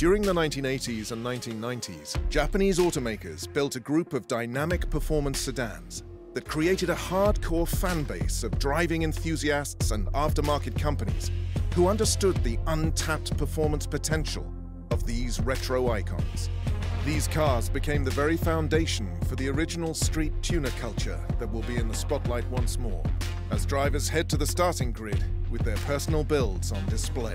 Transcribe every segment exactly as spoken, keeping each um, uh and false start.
During the nineteen eighties and nineteen nineties, Japanese automakers built a group of dynamic performance sedans that created a hardcore fan base of driving enthusiasts and aftermarket companies who understood the untapped performance potential of these retro icons. These cars became the very foundation for the original street tuner culture that will be in the spotlight once more, as drivers head to the starting grid with their personal builds on display.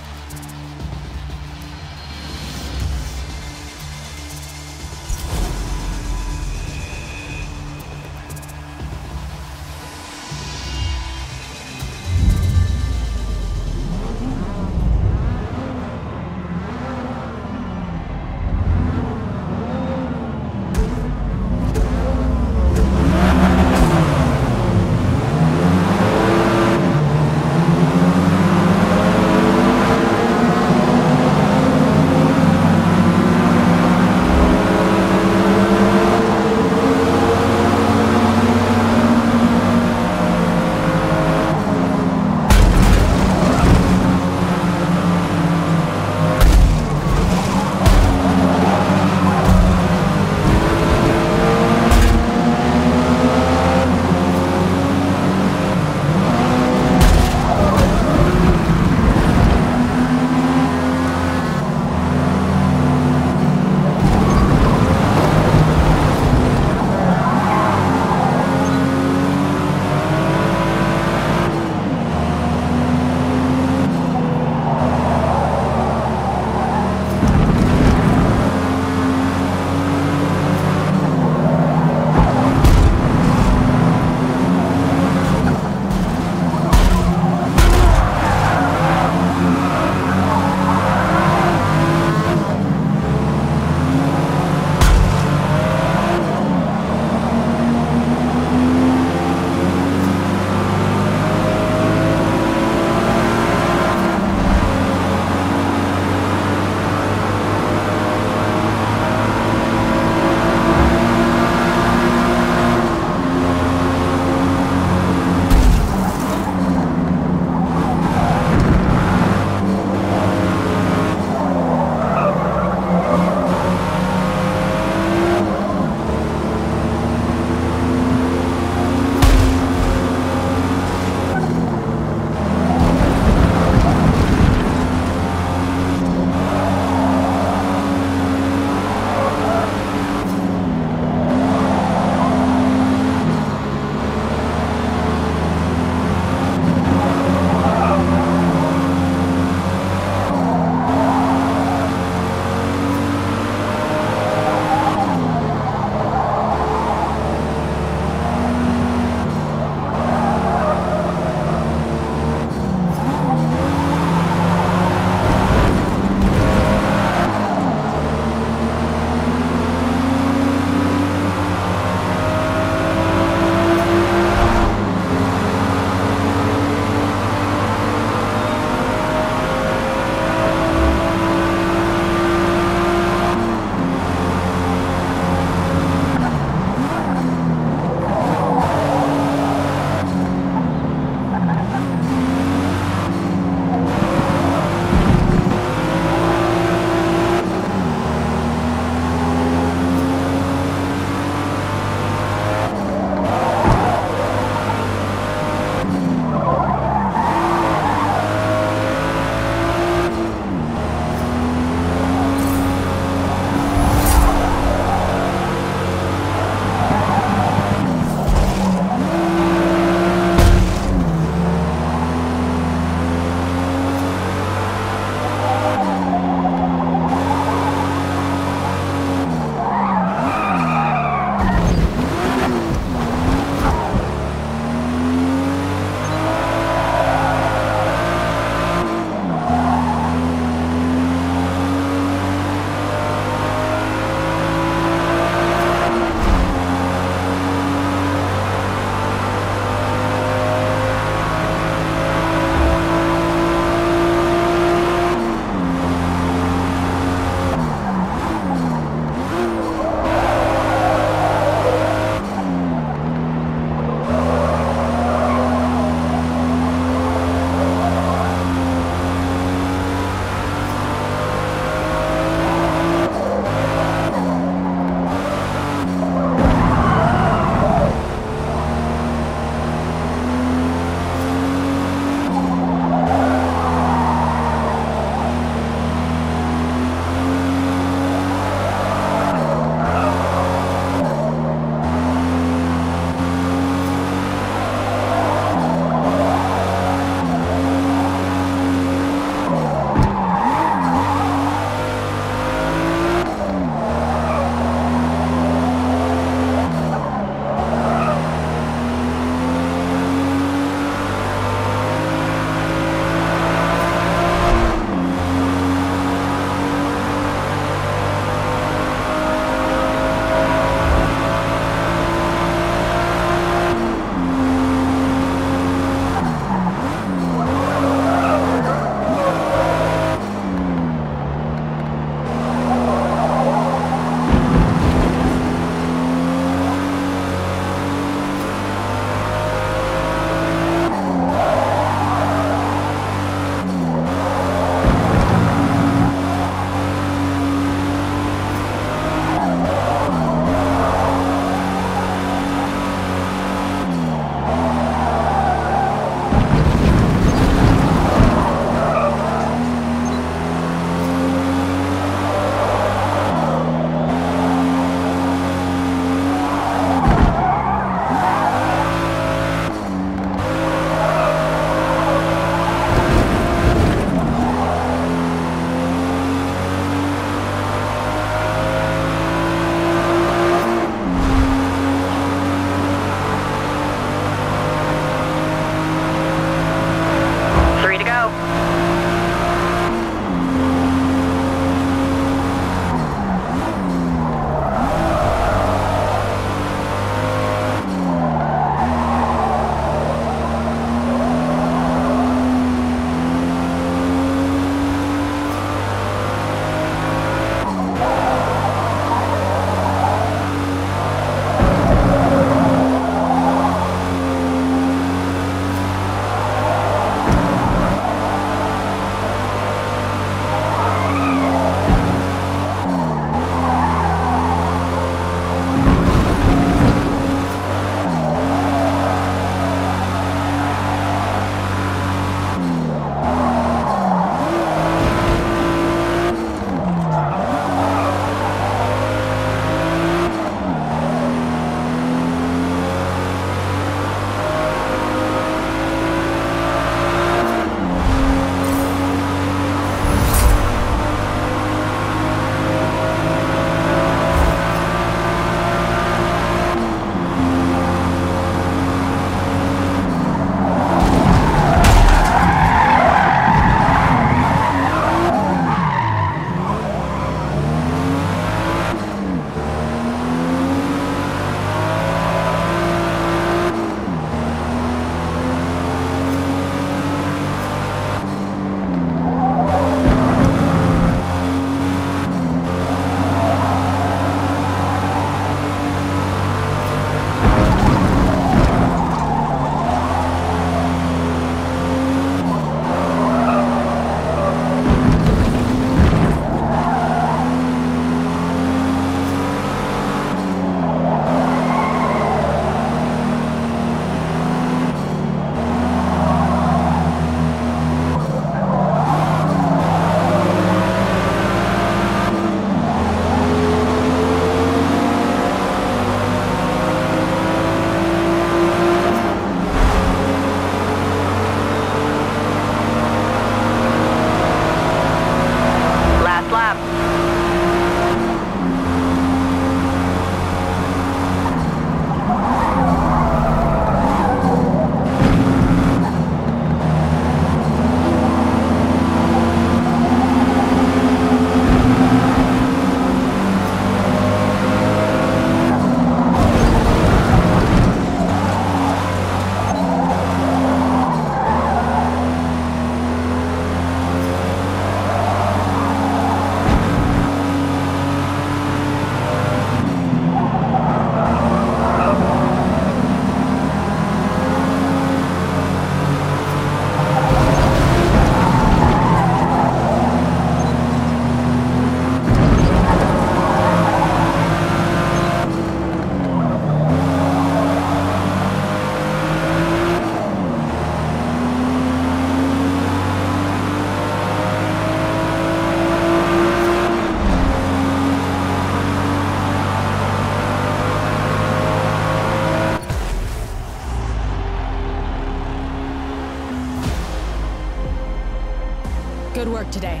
Good work today.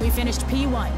We finished P one.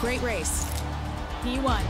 Great race. He won.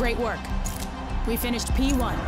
Great work. We finished P one.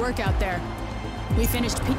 work out there. We finished P-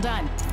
done.